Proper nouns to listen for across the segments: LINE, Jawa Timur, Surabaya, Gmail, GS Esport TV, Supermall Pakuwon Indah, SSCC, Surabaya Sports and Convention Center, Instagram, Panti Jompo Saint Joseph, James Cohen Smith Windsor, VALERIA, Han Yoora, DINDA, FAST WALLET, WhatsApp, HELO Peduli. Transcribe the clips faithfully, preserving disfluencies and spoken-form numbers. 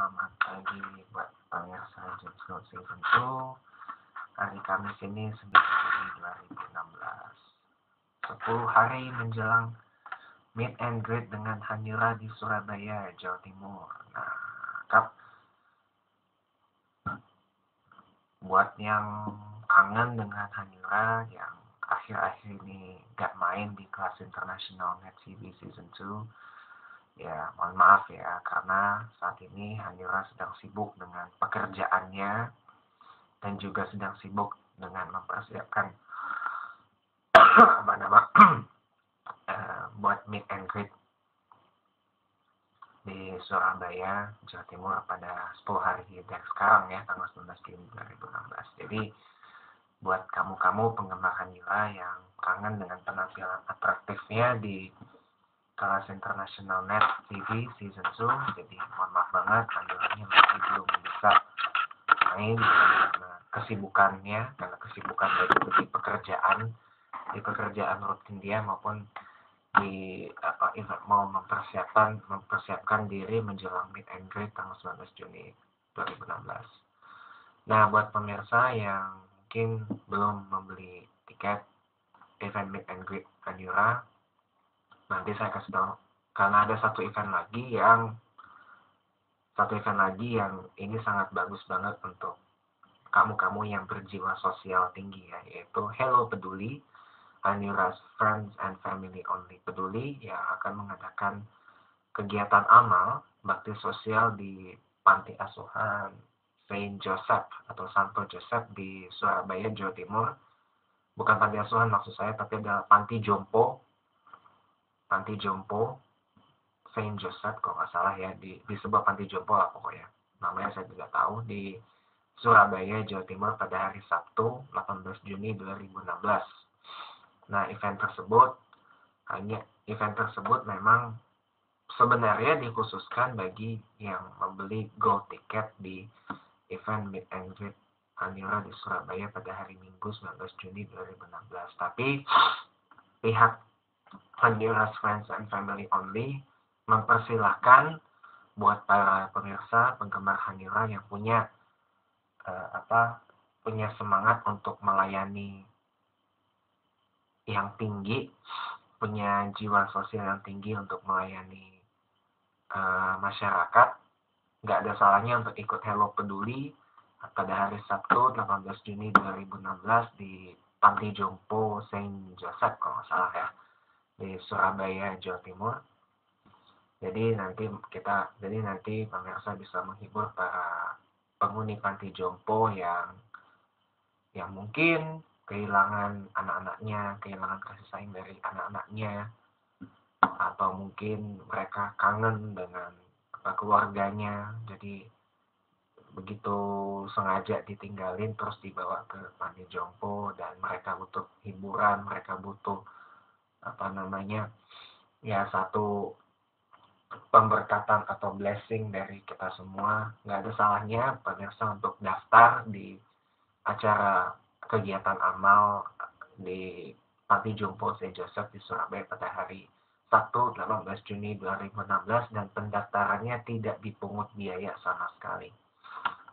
Selamat pagi buat pemirsa James Cohen Smith Windsor. Hari Kamis ini sembilan Juni dua ribu enam belas, sepuluh hari menjelang meet and greet dengan Han Yoora di Surabaya, Jawa Timur. Nah, Kap, buat yang kangen dengan Han Yoora yang akhir-akhir ini gak main di kelas internasional Net C B Season two, ya mohon maaf ya, karena saat ini Han Yoora sedang sibuk dengan pekerjaannya dan juga sedang sibuk dengan mempersiapkan apa nama uh, buat meet and greet di Surabaya, Jawa Timur pada sepuluh hari dari sekarang ya, tanggal sembilan belas Juni dua ribu enam belas. Jadi buat kamu-kamu penggemar Han Yoora yang kangen dengan penampilan atraktifnya di kelas internasional Net T V Season two, jadi mohon maaf banget Han Yooranya masih belum bisa main karena kesibukannya, karena kesibukan baik itu di pekerjaan, di pekerjaan rutin dia maupun di apa mau mempersiapkan mempersiapkan diri menjelang meet and greet tanggal sembilan belas Juni dua ribu enam belas. Nah, buat pemirsa yang mungkin belum membeli tiket event meet and greet Han Yoora, nanti saya kasih tahu karena ada satu event lagi yang satu event lagi yang ini sangat bagus banget untuk kamu-kamu yang berjiwa sosial tinggi ya, yaitu HELO Peduli, Han Yoora's Friends and Family Only Peduli, yang akan mengadakan kegiatan amal bakti sosial di Panti Asuhan Saint Joseph atau Santo Joseph di Surabaya, Jawa Timur. Bukan Panti Asuhan maksud saya, tapi adalah Panti Jompo, Panti Jompo Saint Joseph kalau nggak salah ya, di, di sebuah Panti Jompo lah pokoknya. Namanya saya tidak tahu, di Surabaya, Jawa Timur pada hari Sabtu delapan belas Juni dua ribu enam belas. Nah, event tersebut hanya event tersebut memang sebenarnya dikhususkan bagi yang membeli gold tiket di event meet and greet Han Yoora di Surabaya pada hari Minggu sembilan belas Juni dua ribu enam belas. Tapi pihak Han Yoora's Friends and Family Only mempersilahkan buat para pemirsa penggemar Han Yoora yang punya uh, apa punya semangat untuk melayani yang tinggi, punya jiwa sosial yang tinggi untuk melayani uh, masyarakat, nggak ada salahnya untuk ikut Helo Peduli pada hari Sabtu delapan belas Juni dua ribu enam belas di Panti Jompo Saint Joseph kalau nggak salah ya, di Surabaya, Jawa Timur. Jadi nanti kita, jadi nanti pemirsa bisa menghibur para penghuni Panti Jompo yang yang mungkin kehilangan anak-anaknya, kehilangan kasih sayang dari anak-anaknya, atau mungkin mereka kangen dengan keluarganya, jadi begitu sengaja ditinggalin terus dibawa ke Panti Jompo dan mereka butuh hiburan, mereka butuh apa namanya ya satu pemberkatan atau blessing dari kita semua. Nggak ada salahnya pemirsa untuk daftar di acara kegiatan amal di Panti Jompo Saint Joseph di Surabaya pada hari Sabtu delapan belas Juni dua ribu enam belas, dan pendaftarannya tidak dipungut biaya sama sekali.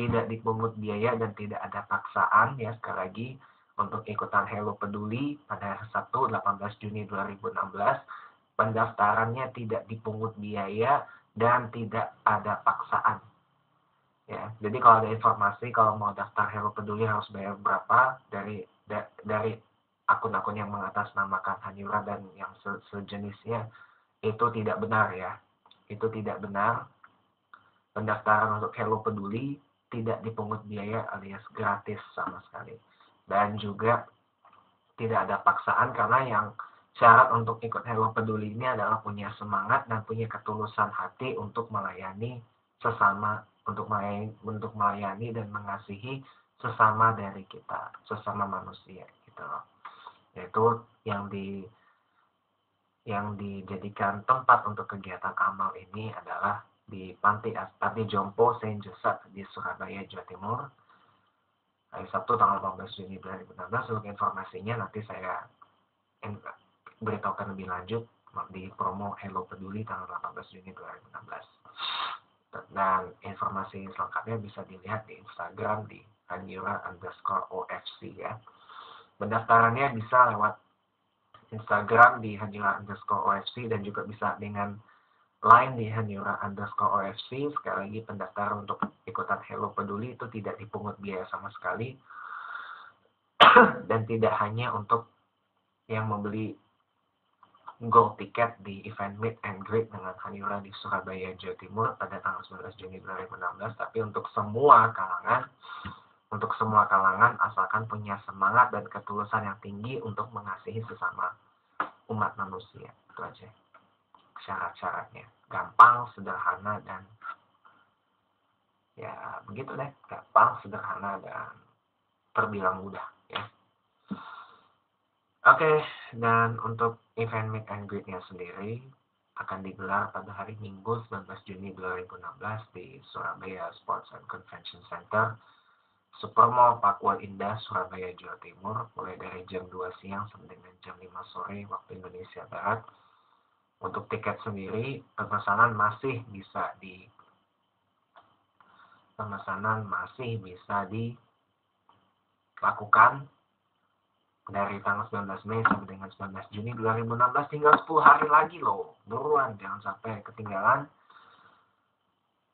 Tidak dipungut biaya dan tidak ada paksaan ya, sekali lagi untuk ikutan Helo Peduli pada hari Sabtu delapan belas Juni dua ribu enam belas. Pendaftarannya tidak dipungut biaya dan tidak ada paksaan. Ya, jadi kalau ada informasi kalau mau daftar Helo Peduli harus bayar berapa dari da, dari akun-akun yang mengatasnamakan Han Yoora dan yang se, sejenisnya, itu tidak benar ya, itu tidak benar. Pendaftaran untuk Helo Peduli tidak dipungut biaya alias gratis sama sekali, dan juga tidak ada paksaan karena yang syarat untuk ikut Helo Peduli ini adalah punya semangat dan punya ketulusan hati untuk melayani sesama, untuk melayani, untuk melayani dan mengasihi sesama dari kita, sesama manusia gitu loh. Yaitu yang di yang dijadikan tempat untuk kegiatan amal ini adalah di Panti Panti Jompo Saint Joseph di Surabaya, Jawa Timur. Hari Sabtu tanggal delapan belas Juni dua ribu enam belas. Untuk informasinya nanti saya beritahukan lebih lanjut di promo Helo Peduli tanggal delapan belas Juni dua ribu enam belas. Dan informasi selengkapnya bisa dilihat di Instagram di Han Yoora underscore O F C ya. Pendaftarannya bisa lewat Instagram di Han Yoora underscore O F C dan juga bisa dengan line di Han Yoora underscore O F C. Sekali lagi, pendaftaran untuk ikutan Helo Peduli itu tidak dipungut biaya sama sekali dan tidak hanya untuk yang membeli gold tiket di event meet and greet dengan Han Yoora di Surabaya, Jawa Timur pada tanggal sembilan belas Juni dua ribu enam belas, tapi untuk semua kalangan, untuk semua kalangan asalkan punya semangat dan ketulusan yang tinggi untuk mengasihi sesama umat manusia. Itu aja syarat-syaratnya, gampang, sederhana, dan ya begitu deh, gampang, sederhana, dan terbilang mudah ya. Oke, okay, dan untuk event meet and greet-nya sendiri akan digelar pada hari Minggu sembilan belas Juni dua ribu enam belas di Surabaya Sports and Convention Center, Supermall Pakuwon Indah, Surabaya, Jawa Timur, mulai dari jam dua siang sampai dengan jam lima sore waktu Indonesia Barat. Untuk tiket sendiri, pemesanan masih bisa di pemesanan masih bisa dilakukan dari tanggal sembilan belas Mei sampai dengan sembilan belas Juni dua ribu enam belas, tinggal sepuluh hari lagi loh. Buruan, jangan sampai ketinggalan.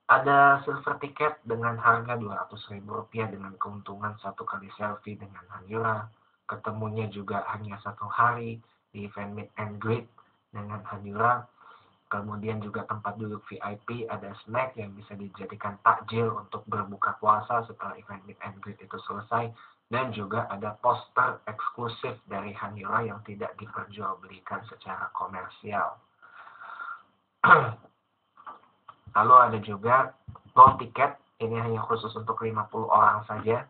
Ada silver ticket dengan harga dua ratus ribu rupiah dengan keuntungan satu kali selfie dengan Han Yoora. Ketemunya juga hanya satu hari di event meet and greet dengan Han Yoora. Kemudian juga tempat duduk V I P, ada snack yang bisa dijadikan takjil untuk berbuka puasa setelah event meet and greet itu selesai. Dan juga ada poster eksklusif dari Han Yoora yang tidak diperjualbelikan secara komersial. Lalu ada juga gold ticket, ini hanya khusus untuk lima puluh orang saja.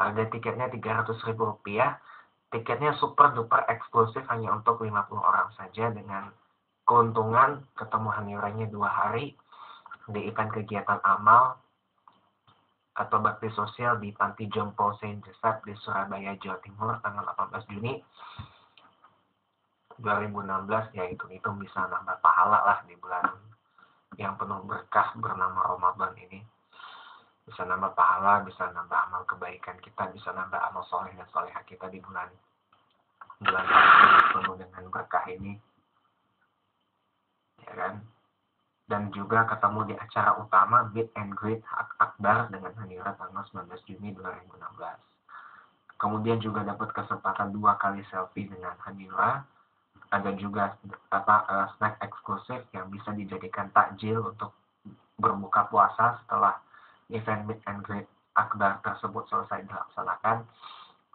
Harga tiketnya tiga ratus ribu rupiah. Tiketnya super duper eksklusif hanya untuk lima puluh orang saja dengan keuntungan ketemu Han Yooranya dua hari di event kegiatan amal atau bakti sosial di Panti Jompo Saint Joseph di Surabaya, Jawa Timur, tanggal delapan belas Juni dua ribu enam belas. Ya hitung-hitung bisa nambah pahala lah di bulan yang penuh berkah bernama Ramadan ini. Bisa nambah pahala, bisa nambah amal kebaikan kita, bisa nambah amal soleh dan soleha kita di bulan bulan penuh dengan berkah ini, ya kan? Dan juga ketemu di acara utama Meet and Greet Akbar dengan Han Yoora tanggal sembilan belas Juni dua ribu enam belas. Kemudian juga dapat kesempatan dua kali selfie dengan Han Yoora. Ada juga apa, snack eksklusif yang bisa dijadikan takjil untuk berbuka puasa setelah event Meet and Greet Akbar tersebut selesai dilaksanakan.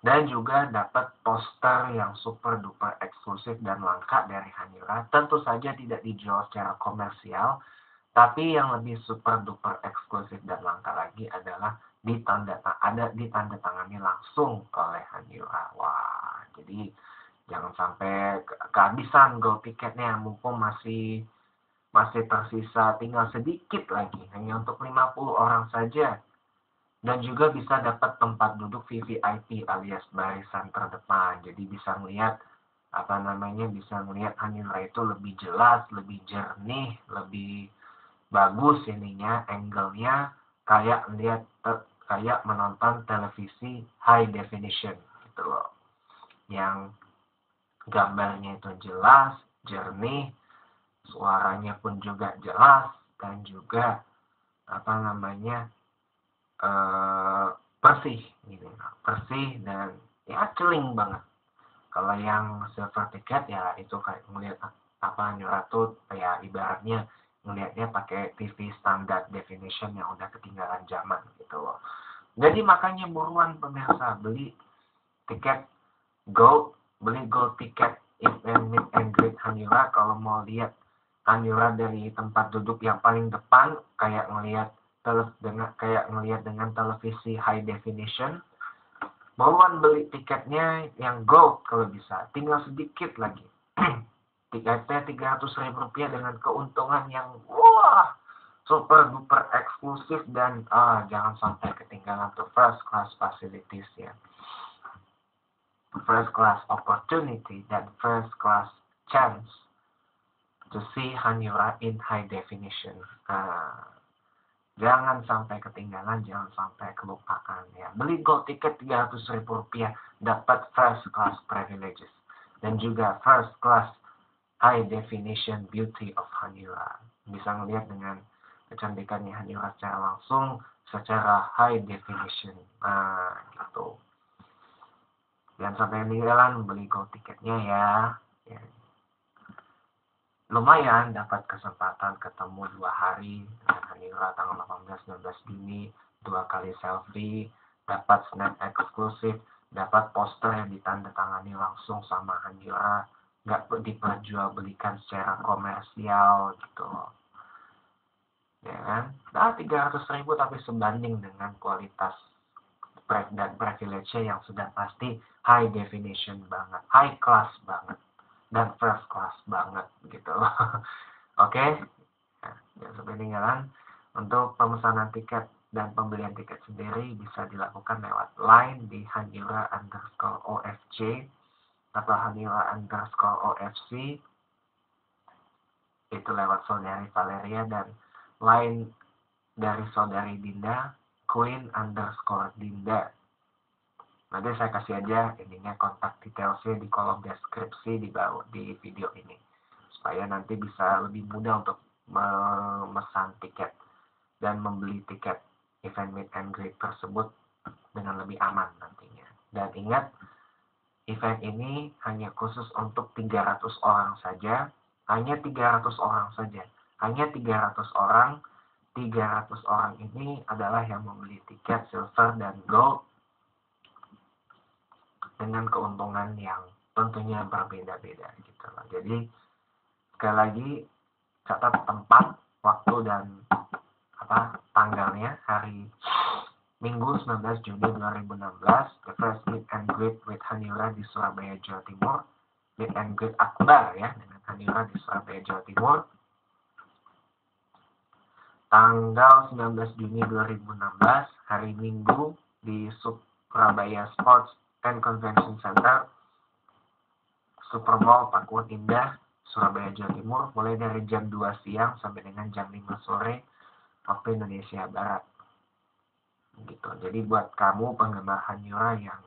Dan juga dapat poster yang super duper eksklusif dan langka dari Han Yoora. Tentu saja tidak dijual secara komersial, tapi yang lebih super duper eksklusif dan langka lagi adalah ditanda ada ditanda tangani langsung oleh Han Yoora. Wah, jadi jangan sampai kehabisan gold tiketnya, mumpung masih masih tersisa tinggal sedikit lagi, hanya untuk lima puluh orang saja. Dan juga bisa dapat tempat duduk V V I P alias barisan terdepan. Jadi bisa melihat apa namanya, bisa melihat Han Yoora itu lebih jelas, lebih jernih, lebih bagus ininya, angle-nya, kayak melihat kayak menonton televisi high definition gitu loh. Yang gambarnya itu jelas, jernih, suaranya pun juga jelas, dan juga apa namanya, Uh, persih gitu, persih dan ya celing banget. Kalau yang silver ticket ya itu kayak melihat apa Yoora tuh ya ibaratnya melihatnya pakai T V standar definition yang udah ketinggalan zaman gitu loh. Jadi makanya buruan pemirsa, beli tiket gold, beli gold tiket event meet and greet Han Yoora. Kalau mau lihat Han Yoora dari tempat duduk yang paling depan, kayak ngelihat Tele, dengan, kayak ngelihat dengan televisi high definition, buruan beli tiketnya yang gold kalau bisa, tinggal sedikit lagi. Tiketnya tiga ratus ribu rupiah dengan keuntungan yang wah super duper eksklusif, dan ah, jangan sampai ketinggalan tuh first class facilities ya, first class opportunity dan first class chance to see Han Yoora in high definition. Uh, jangan sampai ketinggalan, jangan sampai kelupakan ya. Beli gold ticket tiga ratus ribu rupiah, dapat first class privileges dan juga first class high definition beauty of Han Yoora. Bisa ngelihat dengan kecantikannya Han Yoora secara langsung, secara high definition uh, gitu. Jangan sampai ketinggalan, beli gold tiketnya ya. Ya. Lumayan dapat kesempatan ketemu dua hari dengan Han Yoora tanggal delapan belas sembilan belas Juni, dua kali selfie, dapat snap eksklusif, dapat poster yang ditandatangani langsung sama Han Yoora, nggak diperjualbelikan secara komersial gitu loh. Ya kan? Nah, tiga ratus ribu tapi sebanding dengan kualitas dan privilege-nya yang sudah pasti high definition banget, high class banget, dan first class banget gitu. Oke, jangan sampai ketinggalan. Untuk pemesanan tiket dan pembelian tiket sendiri bisa dilakukan lewat line di Han Yoora underscore ofc atau Han Yoora underscore ofc, itu lewat saudari Valeria, dan line dari saudari Dinda Queen underscore Dinda. Nanti saya kasih aja ininya, kontak detailsnya di kolom deskripsi di bawah di video ini, supaya nanti bisa lebih mudah untuk memesan tiket dan membeli tiket event meet and greet tersebut dengan lebih aman nantinya. Dan ingat, event ini hanya khusus untuk tiga ratus orang saja, hanya tiga ratus orang saja, hanya tiga ratus orang. tiga ratus orang ini adalah yang membeli tiket silver dan gold, dengan keuntungan yang tentunya berbeda-beda gitu loh. Jadi sekali lagi, catat tempat, waktu, dan apa tanggalnya, hari Minggu sembilan belas Juni dua ribu enam belas, the first meet and greet with Han Yoora di Surabaya, Jawa Timur. Meet and greet akbar ya, dengan Han Yoora di Surabaya, Jawa Timur. Tanggal sembilan belas Juni dua ribu enam belas, hari Minggu di Surabaya Sports and Convention Center, Supermall Pakuwon Indah, Surabaya, Jawa Timur, mulai dari jam dua siang sampai dengan jam lima sore waktu Indonesia Barat. Gitu. Jadi buat kamu penggemar Han Yoora yang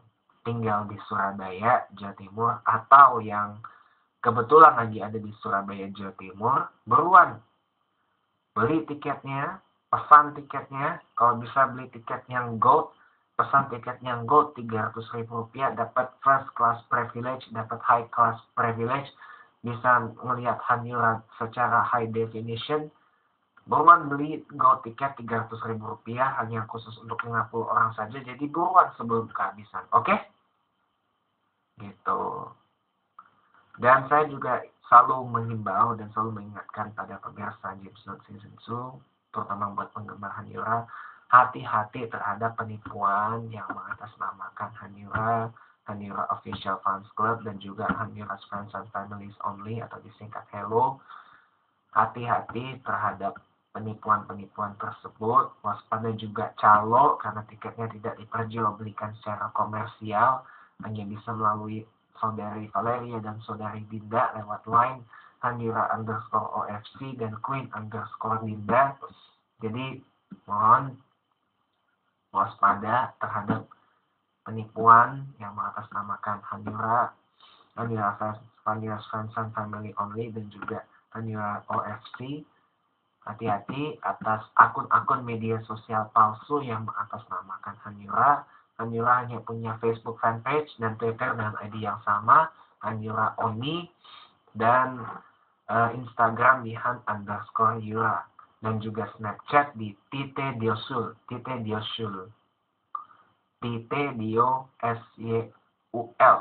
tinggal di Surabaya, Jawa Timur, atau yang kebetulan lagi ada di Surabaya, Jawa Timur, beruan beli tiketnya, pesan tiketnya. Kalau bisa beli tiket yang gold, pesan tiket yang gold tiga ratus ribu rupiah, dapat first class privilege, dapat high class privilege, bisa melihat Han Yoora secara high definition. Buruan beli gold tiket tiga ratus ribu rupiah, hanya khusus untuk lima puluh orang saja, jadi buruan sebelum kehabisan, oke? Gitu. Dan saya juga selalu mengimbau dan selalu mengingatkan pada pemirsa James Cohen Smith Windsor, terutama buat penggemar Han Yoora, hati-hati terhadap penipuan yang mengatasnamakan Han Yoora, Han Yoora Official Fans Club, dan juga Han Yoora Friends and Families Only atau disingkat HELO. Hati-hati terhadap penipuan-penipuan tersebut. Waspada juga calo, karena tiketnya tidak diperjualbelikan secara komersial, hanya bisa melalui saudari Valeria dan saudari Dinda lewat line Han Yoora underscore ofc dan Queen underscore Dinda. Jadi mohon waspada terhadap penipuan yang mengatasnamakan Han Yoora, Han Yoora Friends and Family Only, dan juga Han Yoora O F C. Hati-hati atas akun-akun media sosial palsu yang mengatasnamakan Han Yoora. Han Yoora hanya punya Facebook fanpage dan Twitter dengan I D yang sama, Han Yoora Oni, dan uh, Instagram di Han underscore Yoora, dan juga Snapchat di Tite Diosul, Tite Diosul, Tite Dio S Y U L.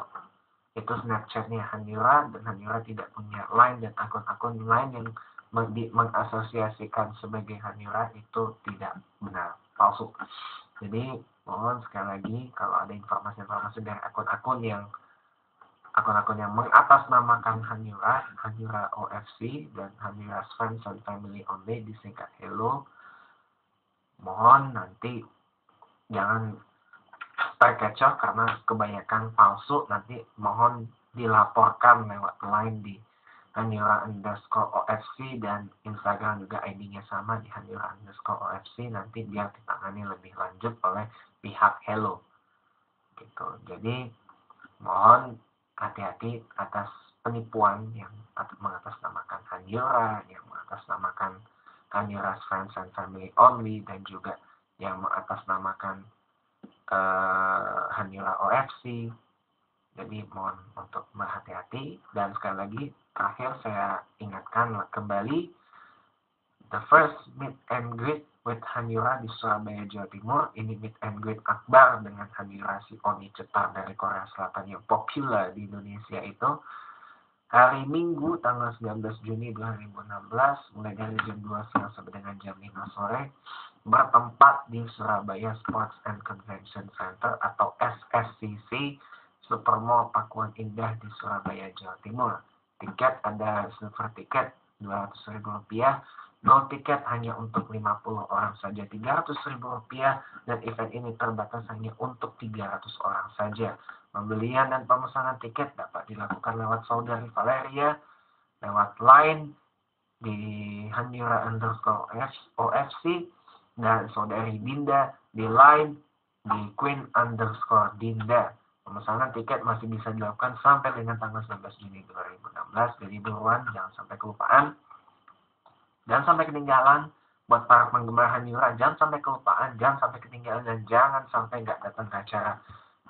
Itu Snapchatnya Han Yoora, dan Han Yoora tidak punya line, dan akun-akun lain yang mengasosiasikan sebagai Han Yoora itu tidak benar, palsu. Jadi mohon sekali lagi, kalau ada informasi-informasi dari akun-akun yang akun-akun yang mengatasnamakan Han Yoora, Han Yoora O F C, dan Han Yoora Friends and Family Only disingkat HELO, mohon nanti jangan terkecoh karena kebanyakan palsu. Nanti mohon dilaporkan lewat line di Han Yoora underscore O F C, dan Instagram juga I D-nya sama di Han Yoora underscore O F C. Nanti dia ditangani lebih lanjut oleh pihak Helo gitu. Jadi mohon hati-hati atas penipuan yang mengatasnamakan Han Yoora, yang mengatasnamakan Han Yoora Friends and Family Only, dan juga yang mengatasnamakan uh, Han Yoora O F C. Jadi mohon untuk berhati-hati. Dan sekali lagi terakhir saya ingatkan kembali, the first meet and greet with Han Yoora di Surabaya, Jawa Timur. Ini meet and greet akbar dengan Han Yoora si Oni Cetar dari Korea Selatan yang populer di Indonesia itu. Hari Minggu tanggal sembilan belas Juni dua ribu enam belas mulai dari jam dua siang sampai dengan jam lima sore, bertempat di Surabaya Sports and Convention Center atau S S C C, Supermall Pakuwon Indah di Surabaya, Jawa Timur. Tiket ada silver tiket dua ratus ribu rupiah, gold tiket hanya untuk lima puluh orang saja tiga ratus ribu rupiah, dan event ini terbatas hanya untuk tiga ratus orang saja. Pembelian dan pemesanan tiket dapat dilakukan lewat saudari Valeria, lewat line di Han Yoora underscore O F C, dan saudari Dinda di line di Queen underscore Dinda. Pemesanan tiket masih bisa dilakukan sampai dengan tanggal sembilan belas Juni dua ribu enam belas, jadi buruan, jangan sampai kelupaan. Jangan sampai ketinggalan. Buat para penggemar Han Yoora, jangan sampai kelupaan, jangan sampai ketinggalan, dan jangan sampai nggak datang ke acara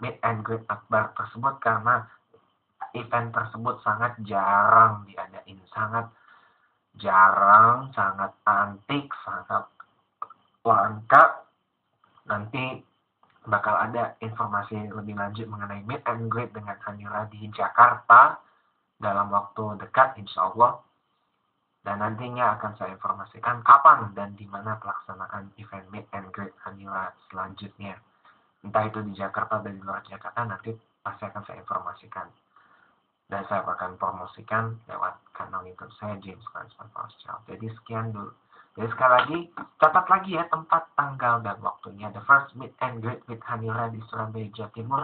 meet and greet akbar tersebut, karena event tersebut sangat jarang diadain, sangat jarang, sangat antik, sangat langka. Nanti bakal ada informasi lebih lanjut mengenai meet and greet dengan Han Yoora di Jakarta dalam waktu dekat, insya Allah. Dan nantinya akan saya informasikan kapan dan di mana pelaksanaan event meet and greet Han Yoora selanjutnya. Entah itu di Jakarta dan di luar Jakarta, nanti pasti akan saya informasikan. Dan saya akan promosikan lewat kanal YouTube saya, James Cohen Smith Windsor. Jadi sekian dulu. Jadi sekali lagi, catat lagi ya tempat, tanggal, dan waktunya. The first meet and greet with Han Yoora di Surabaya, Jawa Timur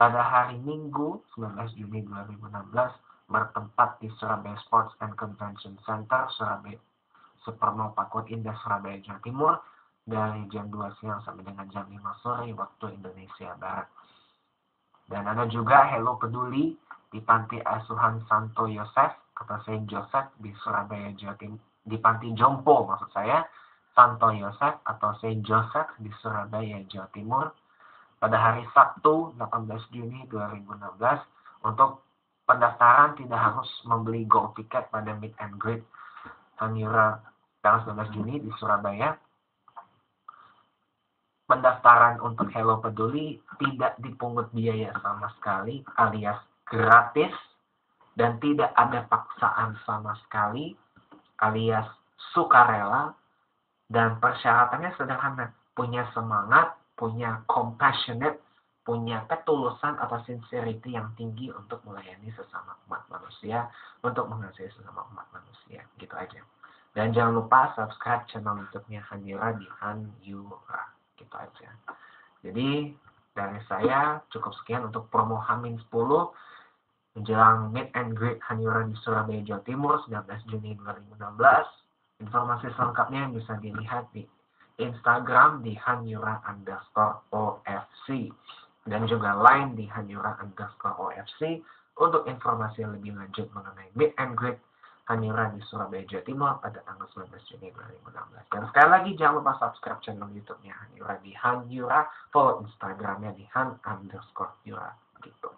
pada hari Minggu sembilan belas Juni dua ribu enam belas, bertempat di Surabaya Sports and Convention Center, Surabaya Supermall Pakuwon Indah, Surabaya, Jawa Timur, dari jam dua siang sampai dengan jam lima sore waktu Indonesia Barat. Dan ada juga Helo Peduli di Panti Asuhan Santo Yosef atau Saint Joseph di Surabaya, Jawa Timur, di Panti Jompo maksud saya Santo Yosef atau Saint Joseph di Surabaya, Jawa Timur pada hari Sabtu delapan belas Juni dua ribu enam belas. Untuk pendaftaran tidak harus membeli gold ticket pada meet and greet Han Yoora tanggal sembilan belas Juni di Surabaya. Pendaftaran untuk Helo Peduli tidak dipungut biaya sama sekali alias gratis, dan tidak ada paksaan sama sekali alias sukarela, dan persyaratannya sederhana: punya semangat, punya compassionate, punya ketulusan atau sincerity yang tinggi untuk melayani sesama umat manusia, untuk mengasihi sesama umat manusia, gitu aja. Dan jangan lupa subscribe channel YouTube-nya Han Yoora di Han Yoora. Gitu aja. Jadi dari saya cukup sekian untuk promo H sepuluh menjelang meet and greet Han Yoora di Surabaya, Jawa Timur sembilan belas Juni dua ribu enam belas. Informasi selengkapnya bisa dilihat di Instagram di Han Yoora underscore O F C dan juga line di Han Yoora underscore O F C untuk informasi lebih lanjut mengenai meet and greet Han Yoora di Surabaya, Jawa Timur pada tanggal sembilan belas Juni dua ribu enam belas. Dan sekali lagi jangan lupa subscribe channel YouTube-nya Han Yoora di Han Yoora, follow Instagram-nya di Han underscore Yoora gitu.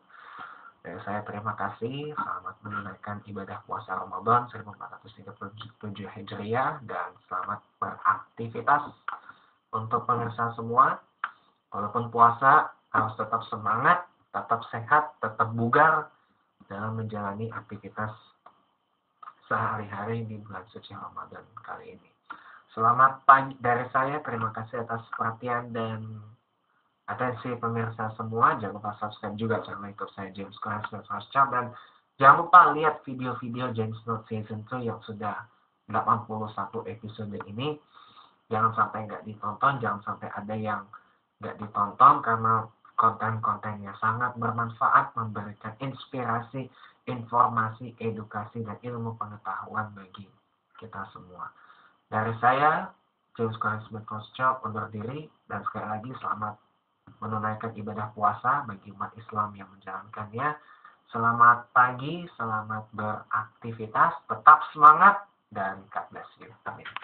Dan saya terima kasih, selamat menunaikan ibadah puasa Ramadan seribu empat ratus tiga puluh tujuh Hijriah, dan selamat beraktivitas untuk pemirsa semua. Walaupun puasa harus tetap semangat, tetap sehat, tetap bugar dalam menjalani aktivitas sehari-hari di bulan suci Ramadan kali ini. Selamat pagi dari saya, terima kasih atas perhatian dan atensi pemirsa semua. Jangan lupa subscribe juga channel YouTube saya, James Cohen Smith Windsor, dan jangan lupa lihat video-video James Cohen Season two yang sudah delapan puluh satu episode ini. Jangan sampai nggak ditonton, jangan sampai ada yang nggak ditonton, karena konten-konten yang sangat bermanfaat, memberikan inspirasi, informasi, edukasi, dan ilmu pengetahuan bagi kita semua. Dari saya, James Cohen Smith Windsor, undur diri, dan sekali lagi selamat menunaikan ibadah puasa bagi umat Islam yang menjalankannya. Selamat pagi, selamat beraktivitas, tetap semangat, dan God bless you. Amin.